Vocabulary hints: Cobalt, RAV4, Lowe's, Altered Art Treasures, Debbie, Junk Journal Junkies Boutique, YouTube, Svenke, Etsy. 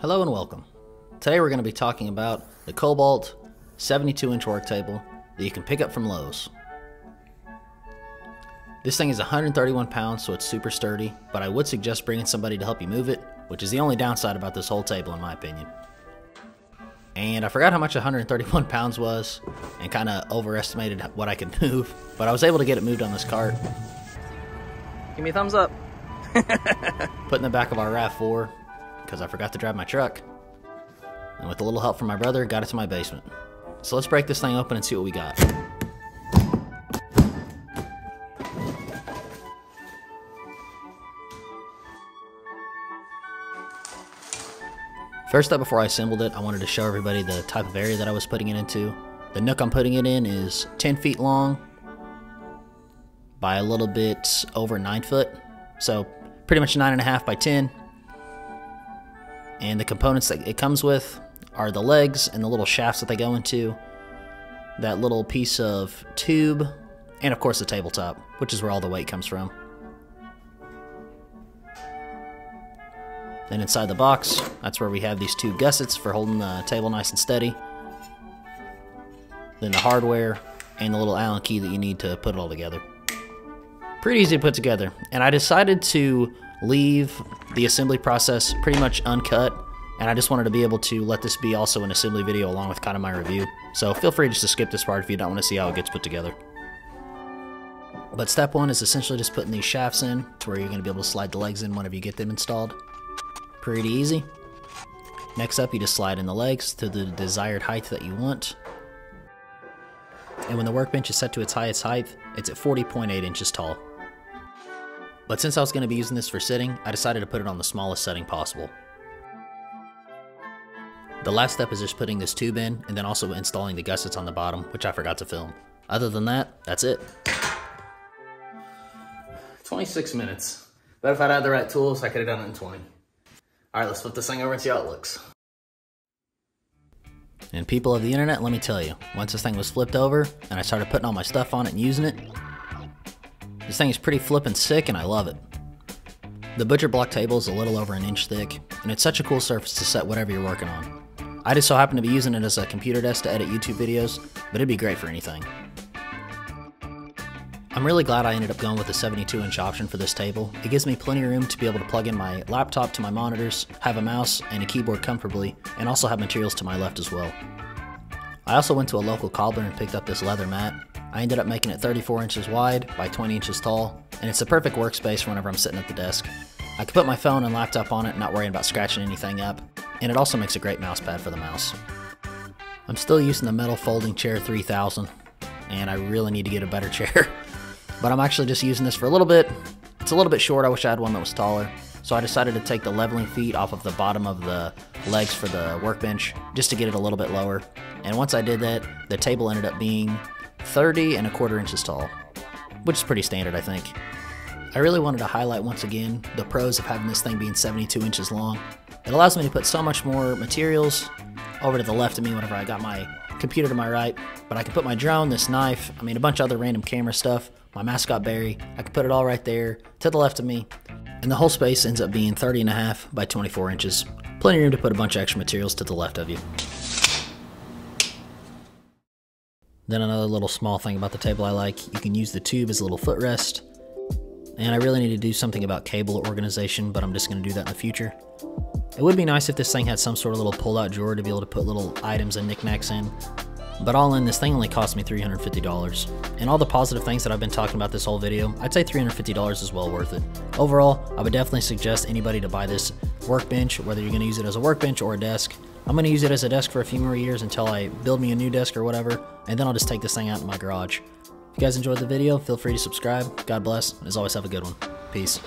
Hello and welcome. Today we're going to be talking about the Cobalt 72-inch work table that you can pick up from Lowe's. This thing is 131 pounds, so it's super sturdy, but I would suggest bringing somebody to help you move it, which is the only downside about this whole table in my opinion. And I forgot how much 131 pounds was and kind of overestimated what I could move, but I was able to get it moved on this cart. Give me a thumbs up. Put in the back of our RAV4. Because I forgot to drive my truck, and with a little help from my brother, got it to my basement. So let's break this thing open and see what we got. First up, before I assembled it, I wanted to show everybody the type of area that I was putting it into. The nook I'm putting it in is 10 feet long by a little bit over 9 foot, so pretty much 9.5 by 10. And the components that it comes with are the legs and the little shafts that they go into, that little piece of tube, and of course the tabletop, which is where all the weight comes from. Then inside the box, that's where we have these two gussets for holding the table nice and steady. Then the hardware and the little Allen key that you need to put it all together. Pretty easy to put together, and I decided to leave the assembly process pretty much uncut, and I just wanted to be able to let this be also an assembly video along with kind of my review, so feel free just to skip this part if you don't want to see how it gets put together. But step one is essentially just putting these shafts in to where you're going to be able to slide the legs in whenever you get them installed. Pretty easy. Next up, you just slide in the legs to the desired height that you want, and when the workbench is set to its highest height, it's at 40.8 inches tall. But since I was going to be using this for sitting, I decided to put it on the smallest setting possible. The last step is just putting this tube in, and then also installing the gussets on the bottom, which I forgot to film. Other than that, that's it. 26 minutes. But if I'd had the right tools, I could have done it in 20. Alright, let's flip this thing over and see how it looks. And people of the internet, let me tell you, once this thing was flipped over, and I started putting all my stuff on it and using it, this thing is pretty flippin' sick, and I love it. The butcher block table is a little over an inch thick, and it's such a cool surface to set whatever you're working on. I just so happen to be using it as a computer desk to edit YouTube videos, but it'd be great for anything. I'm really glad I ended up going with the 72-inch option for this table. It gives me plenty of room to be able to plug in my laptop to my monitors, have a mouse and a keyboard comfortably, and also have materials to my left as well. I also went to a local cobbler and picked up this leather mat. I ended up making it 34 inches wide by 20 inches tall, and it's the perfect workspace for whenever I'm sitting at the desk. I can put my phone and laptop on it, not worrying about scratching anything up, and it also makes a great mouse pad for the mouse. I'm still using the metal folding chair 3000, and I really need to get a better chair, but I'm actually just using this for a little bit. It's a little bit short, I wish I had one that was taller, so I decided to take the leveling feet off of the bottom of the legs for the workbench, just to get it a little bit lower, and once I did that, the table ended up being 30.25 inches tall, which is pretty standard, I think. I really wanted to highlight once again the pros of having this thing being 72 inches long. It allows me to put so much more materials over to the left of me whenever I got my computer to my right, but I can put my drone, this knife, I mean a bunch of other random camera stuff, my mascot Barry, I can put it all right there to the left of me, and the whole space ends up being 30.5 by 24 inches. Plenty of room to put a bunch of extra materials to the left of you. Then another little small thing about the table I like, you can use the tube as a little footrest. And I really need to do something about cable organization, but I'm just going to do that in the future. It would be nice if this thing had some sort of little pull-out drawer to be able to put little items and knickknacks in. But all in, this thing only cost me $350. And all the positive things that I've been talking about this whole video, I'd say $350 is well worth it. Overall, I would definitely suggest anybody to buy this workbench, whether you're going to use it as a workbench or a desk. I'm going to use it as a desk for a few more years until I build me a new desk or whatever, and then I'll just take this thing out in my garage. If you guys enjoyed the video, feel free to subscribe. God bless, and as always, have a good one. Peace.